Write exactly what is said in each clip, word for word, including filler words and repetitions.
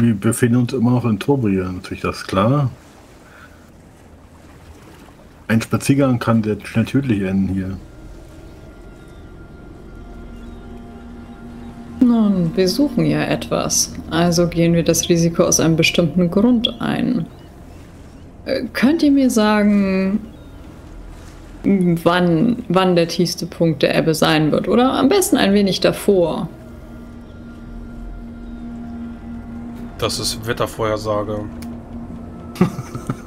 Wir befinden uns immer noch in Turbulienz, natürlich, das ist klar. Ein Spaziergang kann sehr schnell tödlich enden hier. Nun, wir suchen ja etwas, also gehen wir das Risiko aus einem bestimmten Grund ein. Äh, könnt ihr mir sagen, wann, wann der tiefste Punkt der Ebbe sein wird? Oder am besten ein wenig davor. Das ist Wettervorhersage.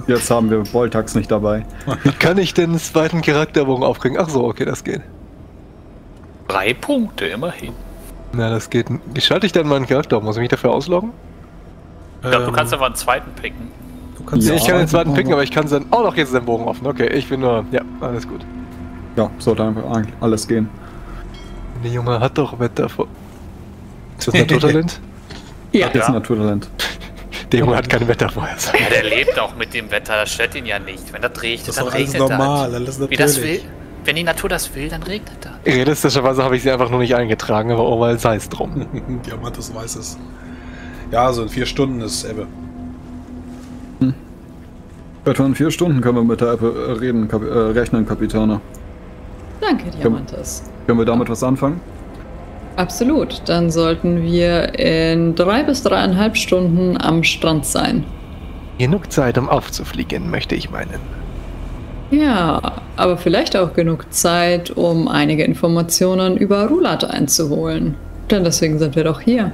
Jetzt haben wir Voltax nicht dabei. Wie kann ich denn den zweiten Charakterbogen aufkriegen? Ach so, okay, das geht. Drei Punkte, immerhin. Na, das geht. Wie schalte ich denn meinen Charakter auf? Muss ich mich dafür ausloggen? Ich glaube, ähm, du kannst einfach einen zweiten picken. Du kannst ja, ich kann den zweiten picken, aber ich kann dann auch noch jetzt den Bogen offen. Okay, ich bin nur... Ja, alles gut. Ja, so dann alles gehen. Der Junge hat doch Wetter vor... Ist das Naturtalent? Ja, das ist ein Naturtalent. Der Junge hat kein Wettervorhersage. Ja, der lebt auch mit dem Wetter, das stört ihn ja nicht. Wenn das regnet, das dann regnet das. Das ist normal, alles natürlich. Wie das will, wenn die Natur das will, dann regnet das. Realistischerweise habe ich sie einfach nur nicht eingetragen, aber oh, weil es heiß drum. Diamantes Weißes. Ja, so in vier Stunden ist Ebbe. Hm. Etwa in vier Stunden können wir mit der Ebbe reden, Kap äh, rechnen, Kapitana. Danke, Diamantes. Können, können wir damit was anfangen? Absolut, dann sollten wir in drei bis dreieinhalb Stunden am Strand sein. Genug Zeit, um aufzufliegen, möchte ich meinen. Ja, aber vielleicht auch genug Zeit, um einige Informationen über Rulat einzuholen. Denn deswegen sind wir doch hier.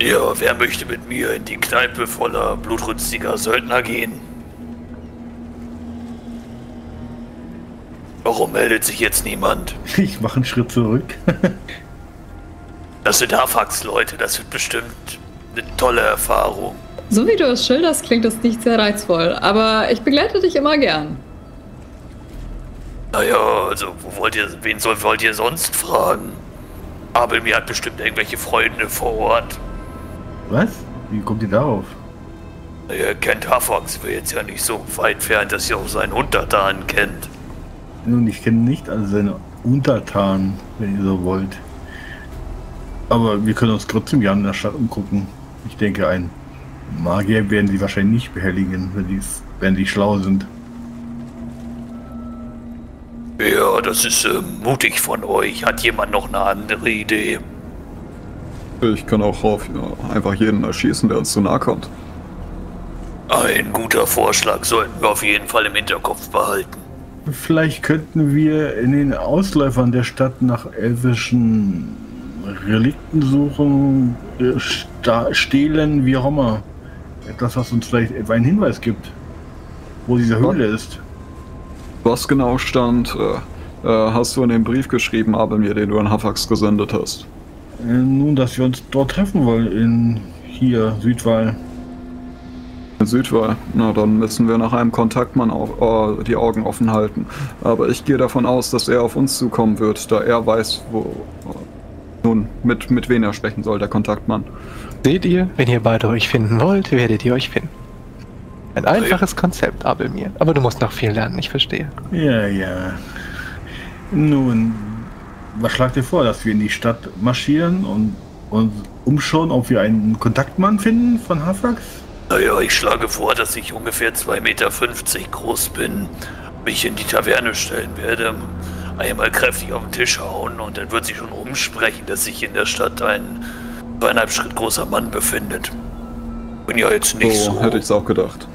Ja, wer möchte mit mir in die Kneipe voller blutrünstiger Söldner gehen? Warum meldet sich jetzt niemand? Ich mache einen Schritt zurück. Das sind Hafax, Leute. Das wird bestimmt eine tolle Erfahrung. So wie du es schilderst, klingt das nicht sehr reizvoll. Aber ich begleite dich immer gern. Naja, also wo wollt ihr, wen soll, wollt ihr sonst fragen? Abel mir hat bestimmt irgendwelche Freunde vor Ort. Was? Wie kommt ihr darauf? Ihr kennt Hafax. Wäre jetzt ja nicht so weit entfernt, dass ihr auch seinen Untertanen kennt. Nun, ich kenne nicht alle seine Untertanen, wenn ihr so wollt. Aber wir können uns trotzdem gerne in der Stadt umgucken. Ich denke, ein Magier werden sie wahrscheinlich nicht behelligen, wenn die, wenn die schlau sind. Ja, das ist äh, mutig von euch. Hat jemand noch eine andere Idee? Ich kann auch auf, ja, einfach jeden erschießen, der uns zu nahe kommt. Ein guter Vorschlag, sollten wir auf jeden Fall im Hinterkopf behalten. Vielleicht könnten wir in den Ausläufern der Stadt nach elfischen Relikten suchen, stehlen, wie auch immer. Etwas, was uns vielleicht etwa einen Hinweis gibt, wo diese Höhle ist. Was genau stand, äh, hast du in den Brief geschrieben, aber mir, den du an Hafax gesendet hast? Äh, nun, dass wir uns dort treffen wollen, in hier, Südwall. Südwall. Na, dann müssen wir nach einem Kontaktmann auf, äh, die Augen offen halten. Aber ich gehe davon aus, dass er auf uns zukommen wird, da er weiß, wo... Äh, nun, mit, mit wem er sprechen soll, der Kontaktmann. Seht ihr, wenn ihr beide euch finden wollt, werdet ihr euch finden. Ein einfaches Konzept, Abelmir. Aber du musst noch viel lernen, ich verstehe. Ja, ja. Nun, was schlagt ihr vor, dass wir in die Stadt marschieren und uns umschauen, ob wir einen Kontaktmann finden von Hafax? Naja, ich schlage vor, dass ich ungefähr zwei Meter fünfzig groß bin, mich in die Taverne stellen werde, einmal kräftig auf den Tisch hauen und dann wird sich schon rumsprechen, dass sich in der Stadt ein zweieinhalb Schritt großer Mann befindet. Bin ja jetzt nicht so... So hätte ich's auch gedacht.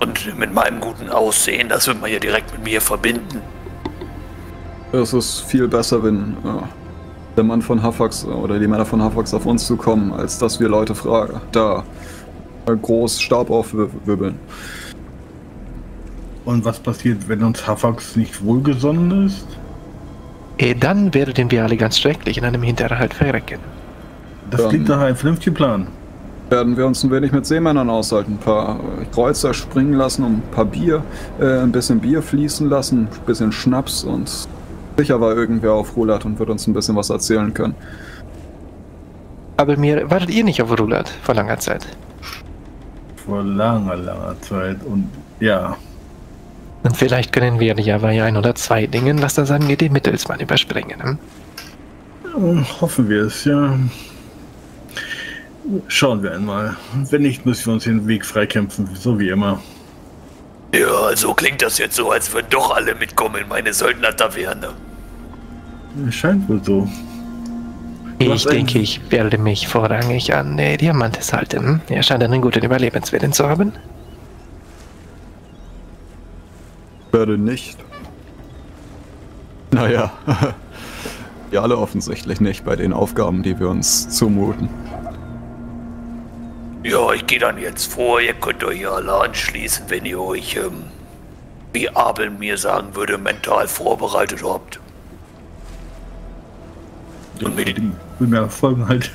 Und mit meinem guten Aussehen, das wird man ja direkt mit mir verbinden. Es ist viel besser, wenn... Ja. der Mann von Hafax oder die Männer von Hafax auf uns zu kommen, als dass wir Leute fragen, da groß Stab aufwirbeln. Und was passiert, wenn uns Hafax nicht wohlgesonnen ist? Eh, dann werden wir alle ganz schrecklich in einem Hinterhalt verrecken. Das dann klingt nach einem vernünftigen Plan. Werden wir uns ein wenig mit Seemännern aushalten, ein paar Kreuzer springen lassen und ein paar Bier, äh, ein bisschen Bier fließen lassen, ein bisschen Schnaps und... Sicher war irgendwer auf Rulat und wird uns ein bisschen was erzählen können. Aber mir wartet ihr nicht auf Rulat vor langer Zeit? Vor langer, langer Zeit und ja. Und vielleicht können wir ja bei ein oder zwei Dingen, was da sagen wir, den Mittelsmann überspringen. Hm? Hoffen wir es, ja. Schauen wir einmal. Wenn nicht, müssen wir uns den Weg freikämpfen, so wie immer. Ja, also klingt das jetzt so, als würden doch alle mitkommen in meine Söldner-Taverne. Scheint wohl so. Ich denke, ich werde mich vorrangig an äh, Diamantes halten. Er scheint einen guten Überlebenswillen zu haben. Werde nicht. Naja, wir alle offensichtlich nicht bei den Aufgaben, die wir uns zumuten. Ja, ich gehe dann jetzt vor, ihr könnt euch alle anschließen, wenn ihr euch, ähm, wie Abel mir sagen würde, mental vorbereitet habt. Und mit, ja, folgen halt.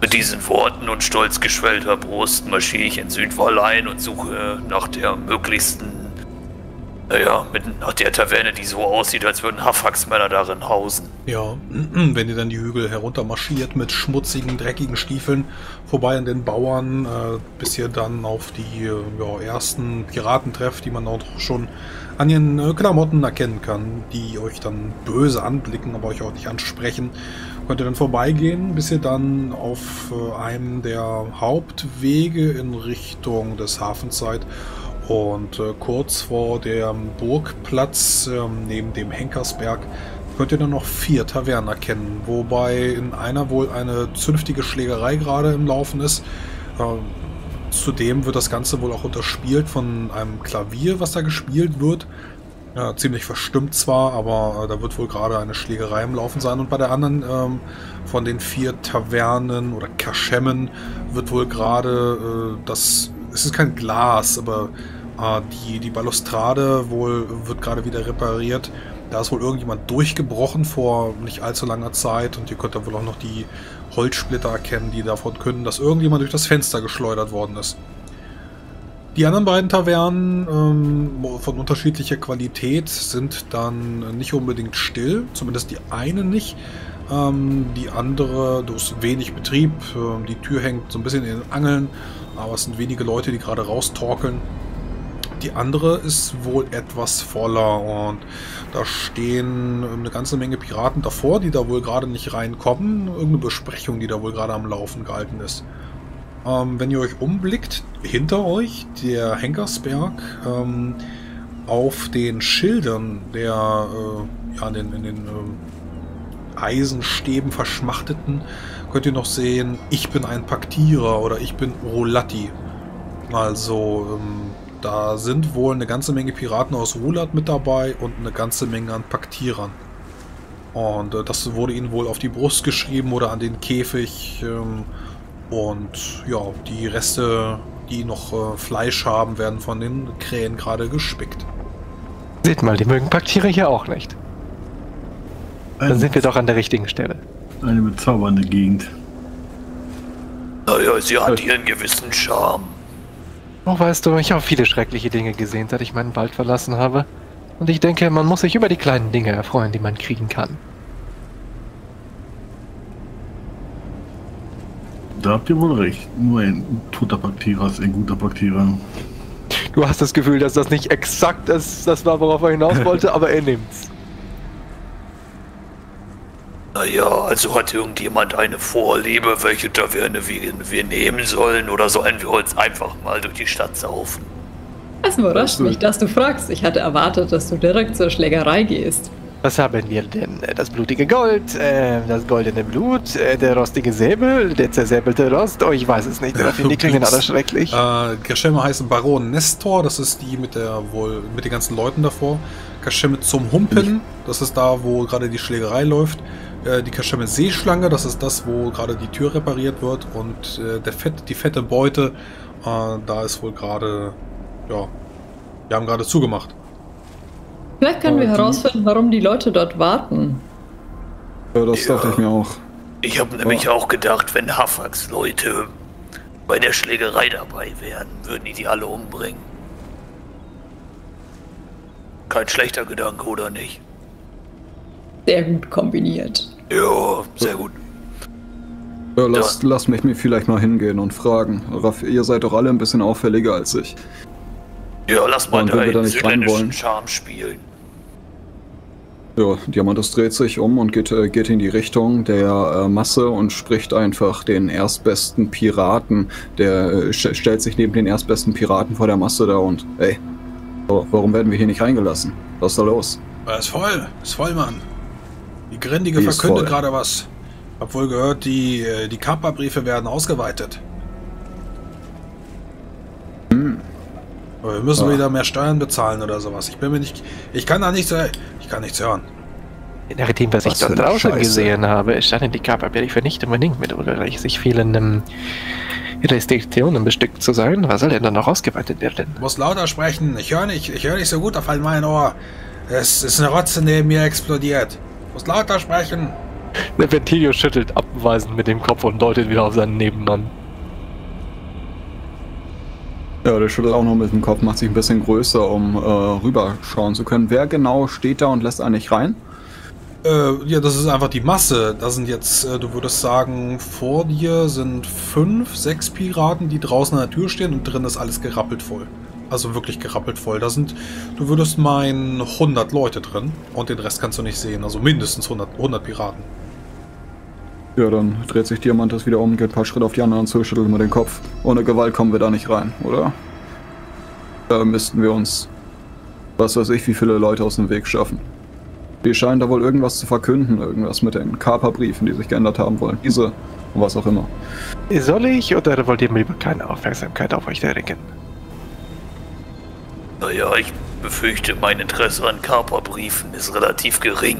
Mit diesen Worten und stolz geschwellter Brust marschiere ich in Südwall ein und suche nach der möglichsten, naja, mit, nach der Taverne, die so aussieht, als würden Hafax-Männer darin hausen. Ja, wenn ihr dann die Hügel heruntermarschiert mit schmutzigen, dreckigen Stiefeln vorbei an den Bauern, äh, bis ihr dann auf die äh, ja, ersten Piraten trefft, die man auch schon an den äh, Klamotten erkennen kann, die euch dann böse anblicken, aber euch auch nicht ansprechen. Könnt ihr dann vorbeigehen, bis ihr dann auf äh, einem der Hauptwege in Richtung des Hafens seid. Und äh, kurz vor dem Burgplatz, äh, neben dem Henkersberg, könnt ihr dann noch vier Tavernen erkennen, wobei in einer wohl eine zünftige Schlägerei gerade im Laufen ist. Äh, zudem wird das Ganze wohl auch unterspielt von einem Klavier, was da gespielt wird. Äh, ziemlich verstimmt zwar, aber äh, da wird wohl gerade eine Schlägerei im Laufen sein. Und bei der anderen äh, von den vier Tavernen oder Kaschemmen wird wohl gerade äh, das... Es ist kein Glas, aber... Die, die Balustrade wohl wird gerade wieder repariert. Da ist wohl irgendjemand durchgebrochen vor nicht allzu langer Zeit und ihr könnt da wohl auch noch die Holzsplitter erkennen, die davon künden, dass irgendjemand durch das Fenster geschleudert worden ist. Die anderen beiden Tavernen ähm, von unterschiedlicher Qualität sind dann nicht unbedingt still, zumindest die eine nicht. Ähm, die andere, da ist wenig Betrieb, ähm, die Tür hängt so ein bisschen in den Angeln, aber es sind wenige Leute, die gerade raustorkeln. Die andere ist wohl etwas voller und da stehen eine ganze Menge Piraten davor, die da wohl gerade nicht reinkommen. Irgendeine Besprechung, die da wohl gerade am Laufen gehalten ist. Ähm, wenn ihr euch umblickt, hinter euch, der Henkersberg, ähm, auf den Schildern der äh, ja, in den, in den äh, Eisenstäben verschmachteten, könnt ihr noch sehen, ich bin ein Paktierer oder ich bin Rolati. Also, ähm, da sind wohl eine ganze Menge Piraten aus Rulat mit dabei und eine ganze Menge an Paktierern. Und äh, das wurde ihnen wohl auf die Brust geschrieben oder an den Käfig. Ähm, und ja, die Reste, die noch äh, Fleisch haben, werden von den Krähen gerade gespickt. Seht mal, die mögen Paktiere hier auch nicht. Dann sind wir doch an der richtigen Stelle. Eine bezaubernde Gegend. Naja, sie hat ihren gewissen Charme. Oh, weißt du, ich habe viele schreckliche Dinge gesehen, seit ich meinen Wald verlassen habe. Und ich denke, man muss sich über die kleinen Dinge erfreuen, die man kriegen kann. Da habt ihr wohl recht. Nur ein toter Paktierer ist ein guter Paktierer. Du hast das Gefühl, dass das nicht exakt ist, das war, worauf er hinaus wollte, aber er nimmt's. Naja, also hat irgendjemand eine Vorliebe, welche Taverne wir, wir nehmen sollen, oder sollen wir uns einfach mal durch die Stadt saufen? Es überrascht mich, dass du fragst. Ich hatte erwartet, dass du direkt zur Schlägerei gehst. Was haben wir denn? Das blutige Gold, äh, das goldene Blut, äh, der rostige Säbel, der zersäbelte Rost, oh, ich weiß es nicht, äh, die klingen alle schrecklich. Äh, Kaschemme heißen Baron Nestor, das ist die mit der wohl mit den ganzen Leuten davor. Kaschemme zum Humpen, das ist da, wo gerade die Schlägerei läuft. Die Kaschemme Seeschlange, das ist das, wo gerade die Tür repariert wird. Und äh, der Fett, die fette Beute, äh, da ist wohl gerade, ja, wir haben gerade zugemacht. Vielleicht können wir herausfinden, warum die Leute dort warten. Ja, das ja, dachte ich mir auch. Ich habe nämlich ja. auch gedacht, wenn Hafax Leute bei der Schlägerei dabei wären, würden die die alle umbringen. Kein schlechter Gedanke, oder nicht? Sehr gut kombiniert. Ja, sehr gut. Ja, lass, lass mich mir vielleicht mal hingehen und fragen. Raff, ihr seid doch alle ein bisschen auffälliger als ich. Ja, lass mal und da, wenn wir da nicht ran wollen, Charme spielen. Ja, Diamantes dreht sich um und geht, äh, geht in die Richtung der äh, Masse und spricht einfach den erstbesten Piraten. Der äh, st stellt sich neben den erstbesten Piraten vor der Masse da und, ey, warum werden wir hier nicht reingelassen? Was ist da los? Ja, ist voll, ist voll, Mann. Die Grindige die verkündet gerade was. Hab wohl gehört, die, die Kappa-Briefe werden ausgeweitet. Hm. Aber wir müssen ah. wieder mehr Steuern bezahlen oder sowas. Ich bin mir nicht. Ich kann da nichts. Ich kann nichts hören. Nachdem, was, was ich dort draußen Scheiße. gesehen habe, standen die Kappa-Briefe nicht unbedingt mit sich vielen ähm, Restriktionen bestückt zu sein. Was soll denn dann noch ausgeweitet werden? Du musst lauter sprechen. Ich höre nicht. Ich höre nicht so gut auf einmal mein Ohr. Es ist eine Rotze neben mir explodiert. Du musst lauter sprechen. Der Ventilio schüttelt abweisend mit dem Kopf und deutet wieder auf seinen Nebenmann. Ja, der schüttelt auch noch mit dem Kopf, macht sich ein bisschen größer, um äh, rüberschauen zu können. Wer genau steht da und lässt einen nicht rein? Äh, ja, das ist einfach die Masse. Da sind jetzt, äh, du würdest sagen, vor dir sind fünf, sechs Piraten, die draußen an der Tür stehen und drin ist alles gerappelt voll. Also wirklich gerappelt voll. Da sind, du würdest meinen, hundert Leute drin und den Rest kannst du nicht sehen. Also mindestens hundert, hundert Piraten. Ja, dann dreht sich Diamantes wieder um, geht ein paar Schritte auf die anderen zu, schüttelt immer den Kopf. Ohne Gewalt kommen wir da nicht rein, oder? Da müssten wir uns, was weiß ich, wie viele Leute aus dem Weg schaffen. Die scheinen da wohl irgendwas zu verkünden, irgendwas mit den Kappa-Briefen, die sich geändert haben wollen. Diese und was auch immer. Soll ich oder wollt ihr mir lieber keine Aufmerksamkeit auf euch erregen? Naja, ich befürchte, mein Interesse an Kappa-Briefen ist relativ gering.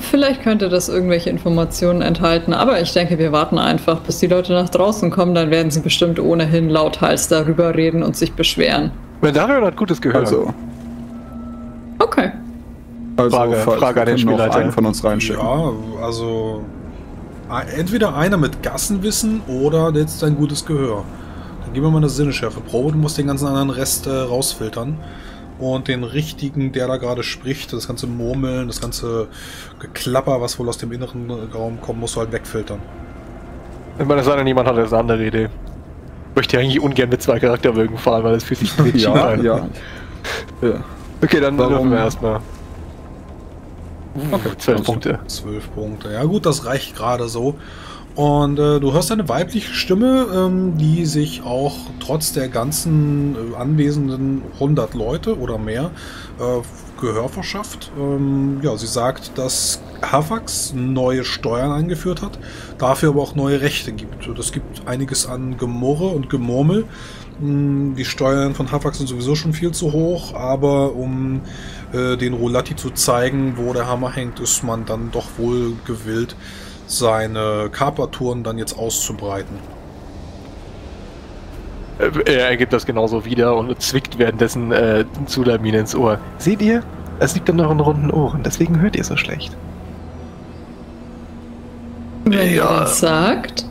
Vielleicht könnte das irgendwelche Informationen enthalten, aber ich denke, wir warten einfach, bis die Leute nach draußen kommen, dann werden sie bestimmt ohnehin lauthals darüber reden und sich beschweren. Dario hat Gutes gehört. Also. Okay. Also, Frage, Frage an den Spielleiter. Einen von uns reinschicken. Ja, also entweder einer mit Gassenwissen oder jetzt ein gutes Gehör. Dann geben wir mal eine Sinneschärfe-Probe, du musst den ganzen anderen Rest äh, rausfiltern. Und den richtigen, der da gerade spricht, das ganze Murmeln, das ganze Geklapper, was wohl aus dem inneren Raum kommt, musst du halt wegfiltern. Ich meine, es sei denn, niemand hat eine andere Idee. Ich möchte ja eigentlich ungern mit zwei Charakterwürgen fahren, weil das fühlt sich nicht ja, an. Ja. ja. Okay, dann dürfen wir erstmal. Uh, okay, zwölf Punkte. Zwölf Punkte. Ja gut, das reicht gerade so. Und äh, du hörst eine weibliche Stimme, ähm, die sich auch trotz der ganzen äh, anwesenden hundert Leute oder mehr äh, Gehör verschafft. Ähm, ja, sie sagt, dass Havax neue Steuern eingeführt hat, dafür aber auch neue Rechte gibt. Das gibt einiges an Gemurre und Gemurmel. Ähm, die Steuern von Havax sind sowieso schon viel zu hoch, aber um äh, den Rolati zu zeigen, wo der Hammer hängt, ist man dann doch wohl gewillt, seine Kappa-Touren dann jetzt auszubreiten. Er gibt das genauso wieder und zwickt währenddessen äh, Zulamine ins Ohr. Seht ihr? Es liegt an euren runden Ohren, deswegen hört ihr so schlecht. Wenn ihr ja, das sagt?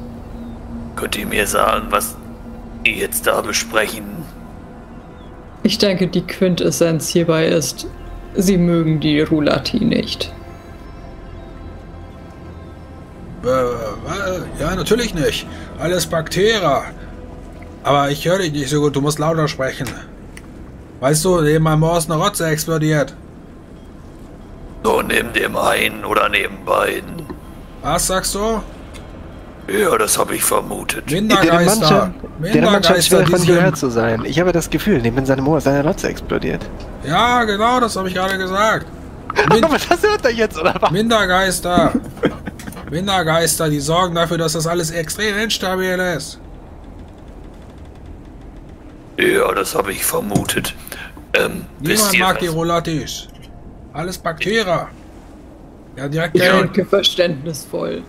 Könnt ihr mir sagen, was die jetzt da besprechen? Ich denke, die Quintessenz hierbei ist, sie mögen die Rulati nicht. Ja, natürlich nicht. Alles Bakteria. Aber ich höre dich nicht so gut. Du musst lauter sprechen. Weißt du, neben meinem Ohr ist eine Rotze explodiert. So, neben dem einen oder neben beiden. Was sagst du? Ja, das habe ich vermutet. Mindergeister. Mindergeister, die gehört zu sein. Ich habe das Gefühl, neben seinem Ohr ist eine Rotze explodiert. Ja, genau, das habe ich gerade gesagt. Min Aber das hört er jetzt, oder was? Mindergeister. Mindergeister, die sorgen dafür, dass das alles extrem instabil ist. Ja, das habe ich vermutet. Ähm, Niemand mag die Rolatis. Alles Bakteria. Ja, direkt. Ich denke verständnisvoll.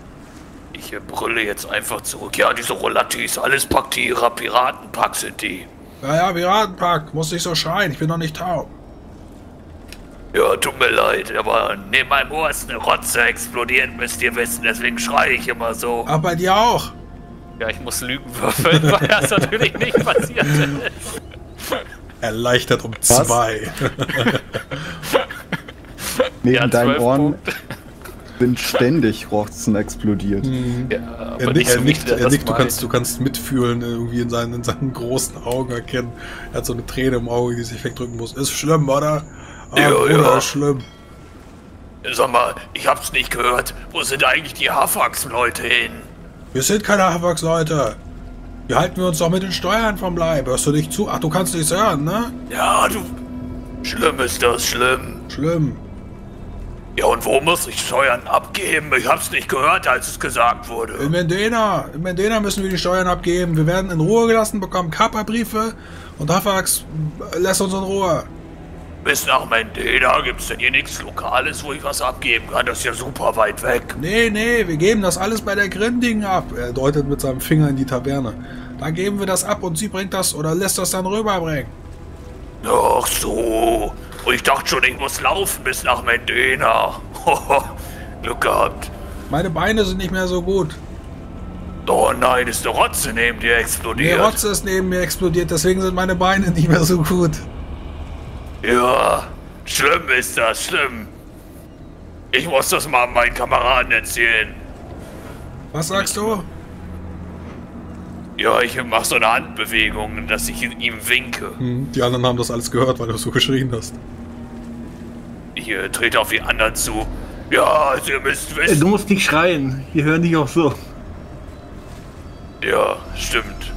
Ich brülle jetzt einfach zurück. Ja, diese Rolatis, alles Bakteria, Piratenpack sind die. Ja, ja, Piratenpack. Muss nicht so schreien, ich bin noch nicht taub. Ja, tut mir leid, aber neben meinem Ohr ist eine Rotze explodiert, müsst ihr wissen, deswegen schreie ich immer so. Aber bei dir auch? Ja, ich muss Lügen würfeln, weil das natürlich nicht passiert ist. Erleichtert um Was? zwei. Neben ja, deinen Ohren sind ständig Rotzen explodiert. Mhm. Ja, aber er nickt, so er nickt, er nickt du, kannst, du kannst mitfühlen, irgendwie in seinen, in seinen großen Augen erkennen. Er hat so eine Träne im Auge, die sich wegdrücken muss. Ist schlimm, oder? Ah, ja, Bruder, ja. Schlimm. Sag mal, ich hab's nicht gehört. Wo sind eigentlich die Hafax-Leute hin? Wir sind keine Hafax-Leute. Wir halten wir uns doch mit den Steuern vom Leib. Hörst du nicht zu? Ach, du kannst nichts hören, ne? Ja, du... Schlimm ist das, schlimm. Schlimm. Ja, und wo muss ich Steuern abgeben? Ich hab's nicht gehört, als es gesagt wurde. In Mendena. In Mendena müssen wir die Steuern abgeben. Wir werden in Ruhe gelassen, bekommen Kappa-Briefe und Hafax lässt uns in Ruhe. Bis nach Mendena gibt's denn hier nichts Lokales, wo ich was abgeben kann? Das ist ja super weit weg. Nee, nee, wir geben das alles bei der Grinding ab. Er deutet mit seinem Finger in die Taverne. Da geben wir das ab und sie bringt das oder lässt das dann rüberbringen. Ach so. Und ich dachte schon, ich muss laufen bis nach Mendena. Glück gehabt. Meine Beine sind nicht mehr so gut. Oh nein, ist eine Rotze neben dir explodiert. Die Rotze ist neben mir explodiert, deswegen sind meine Beine nicht mehr so gut. Ja, schlimm ist das, schlimm. Ich muss das mal meinen Kameraden erzählen. Was sagst du? Ja, ich mache so eine Handbewegung, dass ich ihm winke. Hm, die anderen haben das alles gehört, weil du so geschrien hast. Ich äh, trete auf die anderen zu. Ja, also ihr müsst wissen... Du musst nicht schreien, wir hören dich auch so. Ja, stimmt.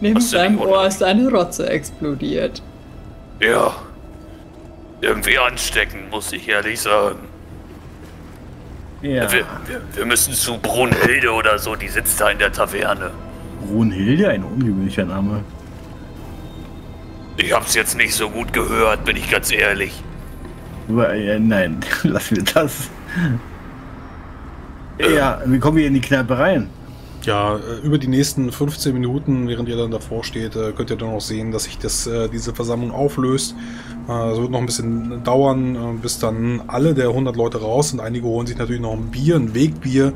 Neben deinem Ohr ist eine Rotze explodiert. Ja, irgendwie anstecken, muss ich ehrlich sagen. Ja. Wir, wir, wir müssen zu Brunhilde oder so, die sitzt da in der Taverne. Brunhilde? Ein ungewöhnlicher Name. Ich hab's jetzt nicht so gut gehört, bin ich ganz ehrlich. Nein, lass mir das. Ähm. Ja, wie kommen wir in die Kneipe rein? Ja, über die nächsten fünfzehn Minuten, während ihr dann davor steht, könnt ihr dann auch sehen, dass sich das, diese Versammlung auflöst. Es wird noch ein bisschen dauern, bis dann alle der hundert Leute raus sind. Einige holen sich natürlich noch ein Bier, ein Wegbier.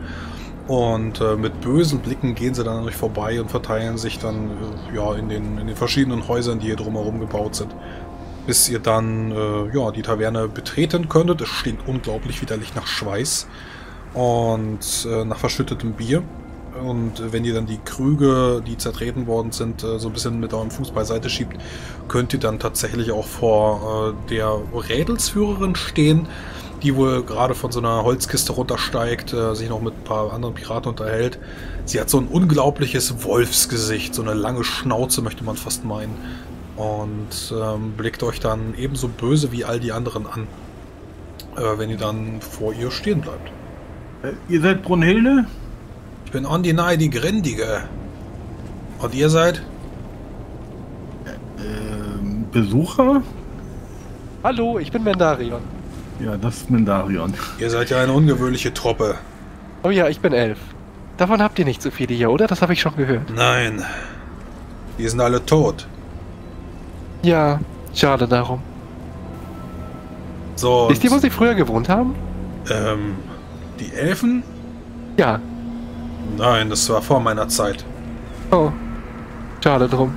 Und mit bösen Blicken gehen sie dann natürlich vorbei und verteilen sich dann ja, in den, in den verschiedenen Häusern, die hier drumherum gebaut sind. Bis ihr dann ja, die Taverne betreten könntet. Es stinkt unglaublich widerlich nach Schweiß und nach verschüttetem Bier. Und wenn ihr dann die Krüge, die zertreten worden sind, so ein bisschen mit eurem Fuß beiseite schiebt, könnt ihr dann tatsächlich auch vor der Rädelsführerin stehen, die wohl gerade von so einer Holzkiste runtersteigt, sich noch mit ein paar anderen Piraten unterhält. Sie hat so ein unglaubliches Wolfsgesicht, so eine lange Schnauze, möchte man fast meinen. Und ähm, blickt euch dann ebenso böse wie all die anderen an, äh, wenn ihr dann vor ihr stehen bleibt. Ihr seid Brunhilde? Ich bin Ondinei die Grindige. Und ihr seid? Ähm, Besucher? Hallo, ich bin Mendarion. Ja, das ist Mendarion. Ihr seid ja eine ungewöhnliche Truppe. Oh ja, ich bin elf. Davon habt ihr nicht so viele hier, oder? Das habe ich schon gehört. Nein. Die sind alle tot. Ja, schade darum. So. Wisst ihr, wo sie früher gewohnt haben? Ähm, die Elfen? Ja. Nein, das war vor meiner Zeit. Oh, schade drum.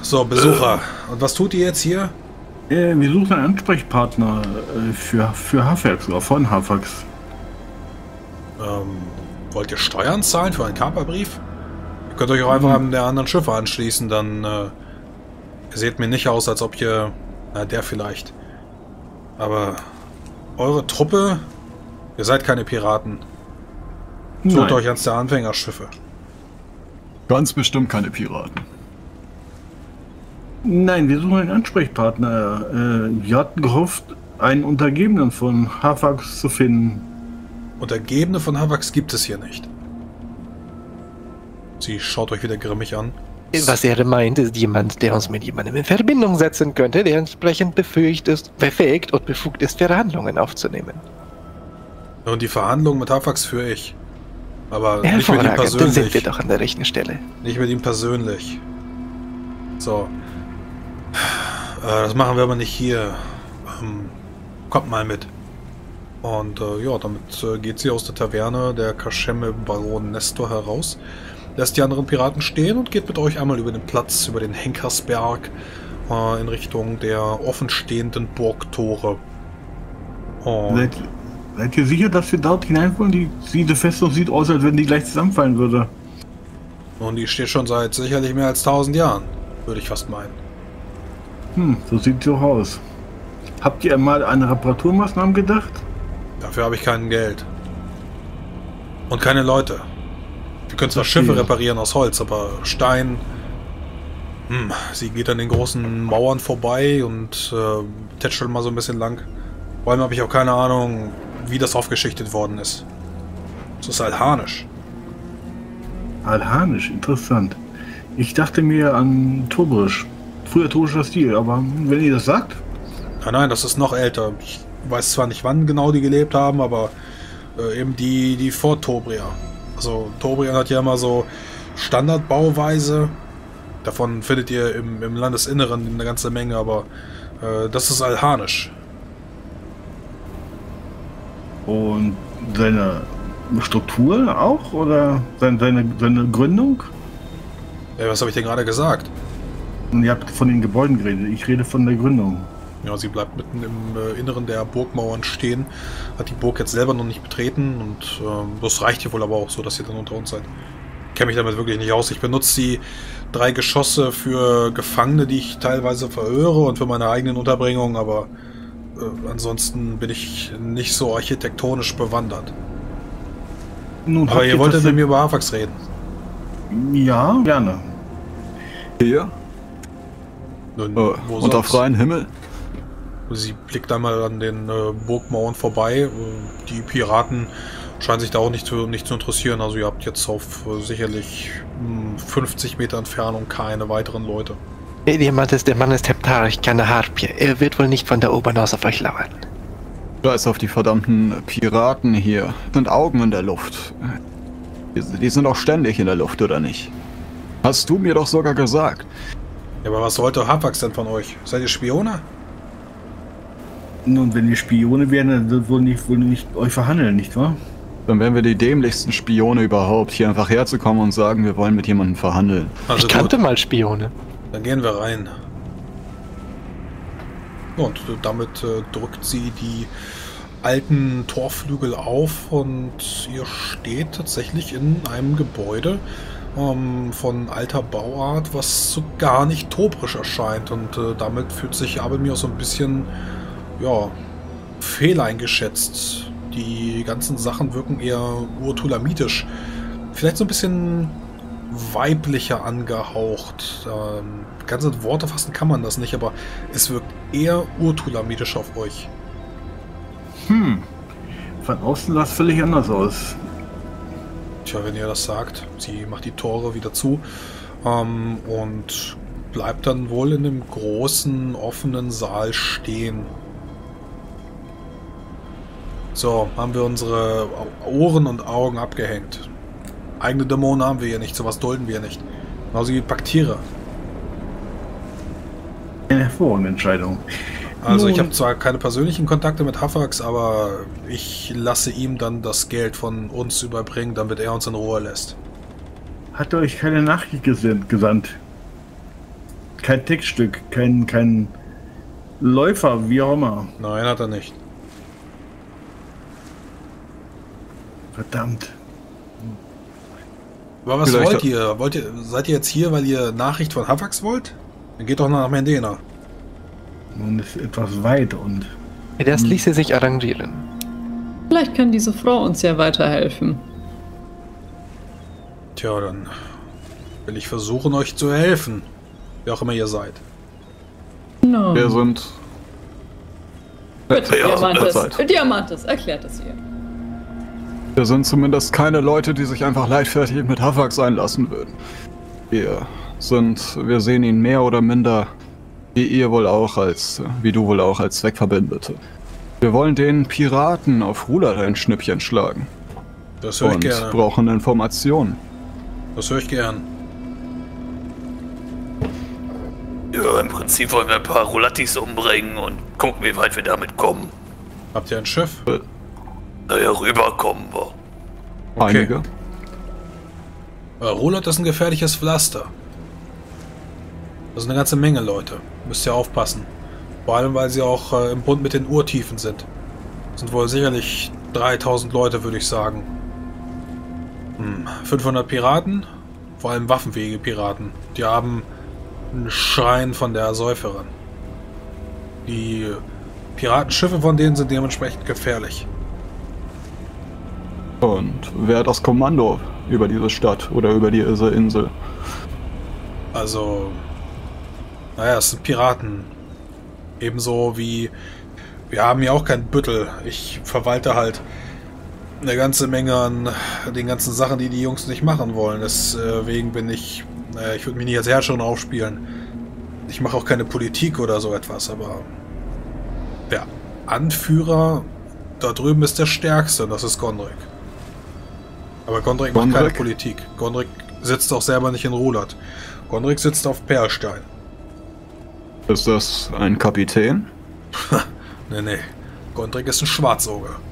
So, Besucher. Und was tut ihr jetzt hier? Äh, wir suchen einen Ansprechpartner äh, für, für Hafax oder von Hafax. Ähm, wollt ihr Steuern zahlen für einen Kaperbrief? Ihr könnt euch auch einfach an der anderen Schiffe anschließen, dann äh, ihr seht mir nicht aus, als ob ihr... Na, der vielleicht. Aber eure Truppe, ihr seid keine Piraten. Sucht euch eins der Anfängerschiffe. Ganz bestimmt keine Piraten. Nein, wir suchen einen Ansprechpartner. Äh, wir hatten gehofft, einen Untergebenen von Hafax zu finden. Untergebene von Hafax gibt es hier nicht. Sie schaut euch wieder grimmig an. Was er meint, ist jemand, der uns mit jemandem in Verbindung setzen könnte, der entsprechend befähigt ist, befähigt und befugt ist, Verhandlungen aufzunehmen. Und die Verhandlungen mit Hafax führe ich. Aber nicht mit ihm persönlich. Dann sind wir doch an der rechten Stelle. Nicht mit ihm persönlich. So. Äh, das machen wir aber nicht hier. Ähm, kommt mal mit. Und äh, ja, damit äh, geht sie aus der Taverne der Kaschemme Baron Nestor heraus. Lässt die anderen Piraten stehen und geht mit euch einmal über den Platz, über den Henkersberg äh, in Richtung der offenstehenden Burgtore. Und seid ihr sicher, dass wir dort hinein wollen? Die, diese Festung sieht aus, als wenn die gleich zusammenfallen würde. Und die steht schon seit sicherlich mehr als tausend Jahren, würde ich fast meinen. Hm, so sieht sie auch aus. Habt ihr mal an Reparaturmaßnahmen gedacht? Dafür habe ich kein Geld. Und keine Leute. Wir können zwar Schiffe reparieren aus Holz, aber Stein... Hm, sie geht an den großen Mauern vorbei und äh, tätschelt mal so ein bisschen lang. Vor allem habe ich auch keine Ahnung, wie das aufgeschichtet worden ist. Das ist alhanisch. Alhanisch, interessant. Ich dachte mir an Toberisch. Früher torischer Stil, aber wenn ihr das sagt... Nein, nein, das ist noch älter. Ich weiß zwar nicht, wann genau die gelebt haben, aber äh, eben die, die vor Tobria. Also Tobria hat ja immer so Standardbauweise. Davon findet ihr im, im Landesinneren eine ganze Menge, aber äh, das ist alhanisch. Und seine Struktur auch? Oder seine, seine, seine Gründung? Ja, was habe ich denn gerade gesagt? Ihr habt von den Gebäuden geredet, ich rede von der Gründung. Ja, sie bleibt mitten im äh, Inneren der Burgmauern stehen, hat die Burg jetzt selber noch nicht betreten und äh, das reicht hier wohl aber auch so, dass ihr dann unter uns seid. Ich kenne mich damit wirklich nicht aus. Ich benutze die drei Geschosse für Gefangene, die ich teilweise verhöre und für meine eigenen Unterbringungen, aber äh, ansonsten bin ich nicht so architektonisch bewandert. Nun, aber ihr wolltet mit mir über Hafax reden. Ja, gerne. Hier? Nun, oh, unter freiem Himmel? Sie blickt einmal an den äh, Burgmauern vorbei. Die Piraten scheinen sich da auch nicht zu, nicht zu interessieren. Also ihr habt jetzt auf äh, sicherlich mh, fünfzig Meter Entfernung keine weiteren Leute. Der Mann ist, der Mann ist Heptarch, keine Harpie. Er wird wohl nicht von der Obern aus auf euch lauern. Scheiß auf die verdammten Piraten hier. Sind Augen in der Luft. Die, die sind auch ständig in der Luft, oder nicht? Hast du mir doch sogar gesagt. Ja, aber was sollte Hafax denn von euch? Seid ihr Spione? Nun, wenn wir Spione wären, dann würden die wohl nicht euch verhandeln, nicht wahr? Dann wären wir die dämlichsten Spione überhaupt, hier einfach herzukommen und sagen, wir wollen mit jemandem verhandeln. Also ich kannte gut. mal Spione. Dann gehen wir rein. Und damit äh, drückt sie die alten Torflügel auf und ihr steht tatsächlich in einem Gebäude ähm, von alter Bauart, was so gar nicht tobrisch erscheint. Und äh, damit fühlt sich Abelmir so ein bisschen... ja, fehleingeschätzt. Die ganzen Sachen wirken eher urtulamitisch. Vielleicht so ein bisschen weiblicher angehaucht. Ähm, ganz in Worte fassen kann man das nicht, aber es wirkt eher urtulamitisch auf euch. Hm. Von außen sah es völlig anders aus. Tja, wenn ihr das sagt. Sie macht die Tore wieder zu. Ähm, und bleibt dann wohl in dem großen, offenen Saal stehen. So, haben wir unsere Ohren und Augen abgehängt. Eigene Dämonen haben wir hier nicht, sowas dulden wir nicht. Genauso wie Paktiere. Eine hervorragende Entscheidung. Also ich habe zwar keine persönlichen Kontakte mit Hafax, aber ich lasse ihm dann das Geld von uns überbringen, damit er uns in Ruhe lässt. Hat er euch keine Nachricht gesandt? Kein Textstück, kein, kein Läufer, wie auch immer. Nein, hat er nicht. Verdammt. Aber was Vielleicht wollt ihr? Wollt ihr? Seid ihr jetzt hier, weil ihr Nachricht von Hafax wollt? Dann geht doch nach Mendena. Nun ist etwas weit und... Das ließe sich arrangieren. Vielleicht kann diese Frau uns ja weiterhelfen. Tja, dann will ich versuchen, euch zu helfen. Wie auch immer ihr seid. No. Wir sind... Bitte, Diamantes, Diamantes, erklärt es ihr. Wir sind zumindest keine Leute, die sich einfach leichtfertig mit Hafax einlassen würden. Wir sind... Wir sehen ihn mehr oder minder, wie ihr wohl auch als... wie du wohl auch als Zweckverbündete. Wir wollen den Piraten auf Rulat ein Schnippchen schlagen. Das höre ich gerne. Und brauchen Informationen. Das höre ich gern. Ja, im Prinzip wollen wir ein paar Rulattis umbringen und gucken, wie weit wir damit kommen. Habt ihr ein Schiff? Äh, naja, rüberkommen wir. Okay. Einige. Äh, Rulat ist ein gefährliches Pflaster. Das ist eine ganze Menge Leute. Müsst ihr aufpassen. Vor allem, weil sie auch äh, im Bund mit den Urtiefen sind. Das sind wohl sicherlich dreitausend Leute, würde ich sagen. Hm. fünfhundert Piraten, vor allem waffenfähige Piraten. Die haben... Ein Schrein von der Säuferin. Die Piratenschiffe von denen sind dementsprechend gefährlich. Und wer hat das Kommando über diese Stadt oder über diese Insel? Also, naja, es sind Piraten. Ebenso wie, wir haben ja auch keinen Büttel. Ich verwalte halt eine ganze Menge an den ganzen Sachen, die die Jungs nicht machen wollen. Deswegen bin ich, naja, ich würde mich nicht als Herrscher aufspielen. Ich mache auch keine Politik oder so etwas, aber der Anführer da drüben ist der Stärkste, und das ist Gondrick. Aber Gondrick, Gondrick macht keine Politik. Gondrick sitzt auch selber nicht in Rulat. Gondrick sitzt auf Perlstein. Ist das ein Kapitän? Nee, nee. Gondrick ist ein Schwarzauge.